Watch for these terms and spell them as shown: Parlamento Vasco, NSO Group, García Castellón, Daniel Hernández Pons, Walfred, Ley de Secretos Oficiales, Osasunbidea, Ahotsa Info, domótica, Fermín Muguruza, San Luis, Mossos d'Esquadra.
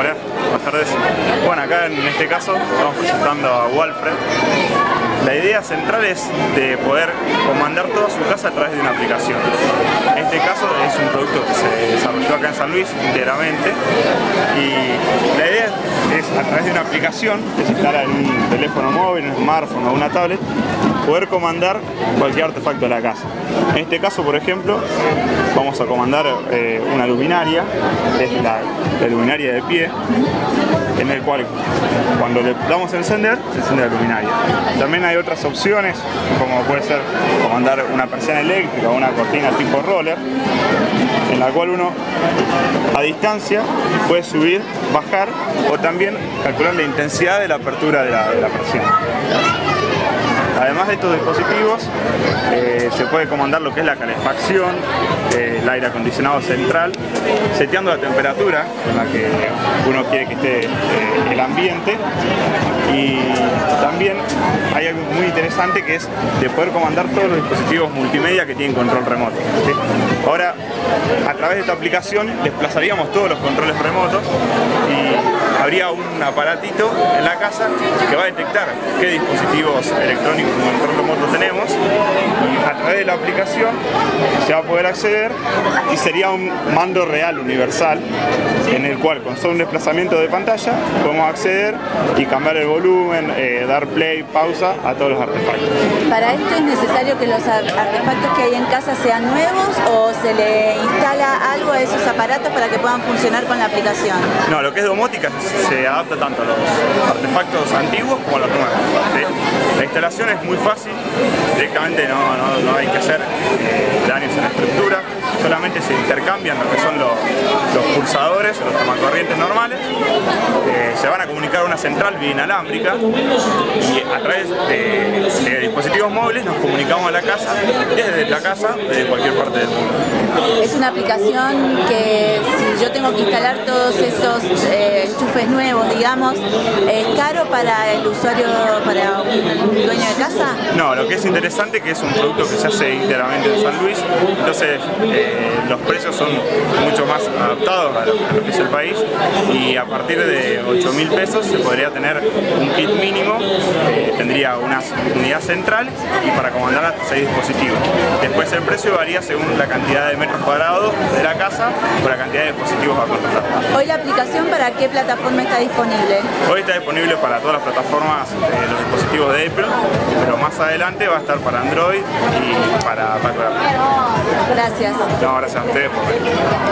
Hola, buenas tardes. Bueno, acá en este caso estamos presentando a Walfred. La idea central es de poder comandar toda su casa a través de una aplicación. En este caso es un producto que se desarrolló acá en San Luis enteramente, y la idea es, a través de una aplicación que se instala en un teléfono móvil, un smartphone o una tablet, poder comandar cualquier artefacto de la casa. En este caso, por ejemplo, vamos a comandar una luminaria, es la luminaria de pie, en el cual cuando le damos a encender, se enciende la luminaria. También hay otras opciones, como puede ser comandar una persiana eléctrica o una cortina tipo roller, en la cual uno a distancia puede subir, bajar o también calcular la intensidad de la apertura de la persiana. Además de estos dispositivos, se puede comandar lo que es la calefacción, el aire acondicionado central, seteando la temperatura con la que uno quiere que esté el ambiente. Y también hay algo muy interesante, que es de poder comandar todos los dispositivos multimedia que tienen control remoto, ¿sí? Ahora, a través de esta aplicación, desplazaríamos todos los controles remotos y habría un aparatito en la casa que va a detectar qué dispositivos electrónicos con control remoto tenemos, y a través de la aplicación se va a poder acceder, y sería un mando real universal en el cual, con solo un desplazamiento de pantalla, podemos acceder y cambiar el volumen, dar play, pausa a todos los artefactos. ¿Para esto es necesario que los artefactos que hay en casa sean nuevos, o se le instala algo a esos aparatos para que puedan funcionar con la aplicación? No, lo que es domótica se adapta tanto a los artefactos antiguos como a los nuevos, ¿sí? La instalación es muy fácil, directamente no hay que hacer daños en la estructura, solamente se intercambian lo que son los pulsadores, los tomacorrientes normales, se van a comunicar a una central inalámbrica, y a través de dispositivos móviles nos comunicamos a la casa, desde la casa, desde cualquier parte del mundo. Es una aplicación que, si yo tengo que instalar todos estos enchufes nuevos, digamos, ¿es caro para el usuario, para un dueño de casa? No, lo que es interesante es que es un producto que se hace íntegramente en San Luis, entonces los precios son mucho más adaptados a lo que es el país, y a partir de 8.000 pesos se podría tener un kit mínimo, tendría una unidad central y para comandar hasta 6 dispositivos. Después el precio varía según la cantidad de metros cuadrados de la casa o la cantidad de dispositivos a contratar. ¿Hoy la aplicación para qué plataforma está disponible? Hoy está disponible para todas las plataformas, los dispositivos de Apple, pero más adelante va a estar para Android y para Mac. Gracias. No, gracias a ustedes por venir.